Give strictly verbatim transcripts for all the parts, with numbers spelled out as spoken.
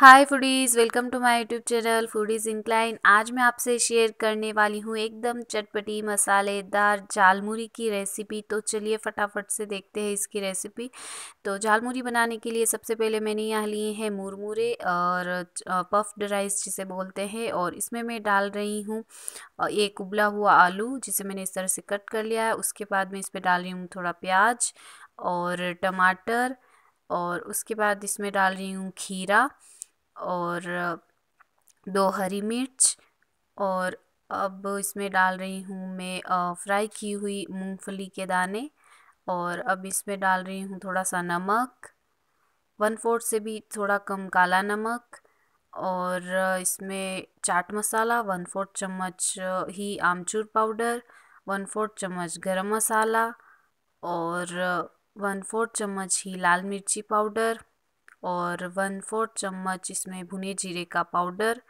Hi foodies, welcome to my YouTube channel foodies incline. आज मैं आपसे शेयर करने वाली हूँ एकदम चटपटी मसालेदार झालमूड़ी की रेसिपी। तो चलिए फटाफट से देखते हैं इसकी रेसिपी। तो झालमूड़ी बनाने के लिए सबसे पहले मैंने यहाँ लिए हैं मुरमुरे और पफ्ड राइस जिसे बोलते हैं, और इसमें मैं डाल रही हूँ एक उबला हुआ आलू जिसे मैंने इस तरह से कट कर लिया है। उसके बाद मैं इसमें डाल रही हूँ थोड़ा प्याज और टमाटर, और उसके बाद इसमें डाल रही हूँ खीरा और दो हरी मिर्च, और अब इसमें डाल रही हूँ मैं फ्राई की हुई मूंगफली के दाने, और अब इसमें डाल रही हूँ थोड़ा सा नमक, वन फोर्थ से भी थोड़ा कम काला नमक, और इसमें चाट मसाला वन फोर्थ चम्मच ही, आमचूर पाउडर वन फोर्थ चम्मच, गरम मसाला और वन फोर्थ चम्मच ही लाल मिर्ची पाउडर, और वन फोर्थ चम्मच इसमें भुने जीरे का पाउडर,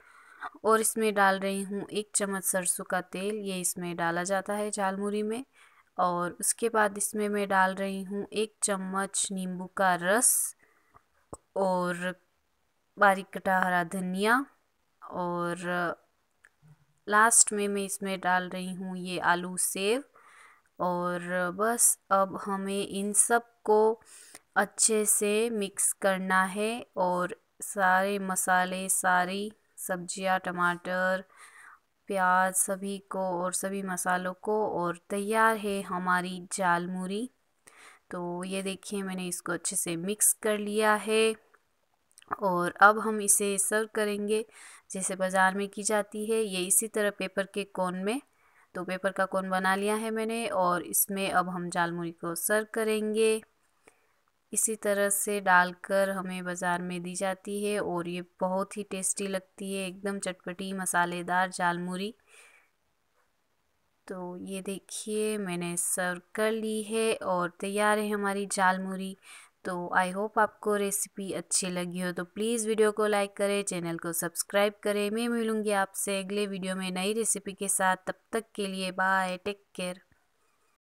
और इसमें डाल रही हूँ एक चम्मच सरसों का तेल। ये इसमें डाला जाता है झालमूड़ी में। और उसके बाद इसमें मैं डाल रही हूँ एक चम्मच नींबू का रस और बारीक कटा हरा धनिया, और लास्ट में मैं इसमें डाल रही हूँ ये आलू सेव। और बस अब हमें इन सब को अच्छे से मिक्स करना है, और सारे मसाले, सारी सब्जियां, टमाटर, प्याज, सभी को और सभी मसालों को, और तैयार है हमारी झालमूड़ी। तो ये देखिए मैंने इसको अच्छे से मिक्स कर लिया है, और अब हम इसे सर्व करेंगे जैसे बाज़ार में की जाती है, ये इसी तरह पेपर के कोन में। तो पेपर का कोन बना लिया है मैंने, और इसमें अब हम झालमूड़ी को सर्व करेंगे। इसी तरह से डालकर हमें बाज़ार में दी जाती है, और ये बहुत ही टेस्टी लगती है एकदम चटपटी मसालेदार झालमूड़ी। तो ये देखिए मैंने सर्व कर ली है, और तैयार है हमारी झालमूड़ी। तो आई होप आपको रेसिपी अच्छी लगी हो, तो प्लीज़ वीडियो को लाइक करें, चैनल को सब्सक्राइब करें। मैं मिलूँगी आपसे अगले वीडियो में नई रेसिपी के साथ। तब तक के लिए बाय, टेक केयर।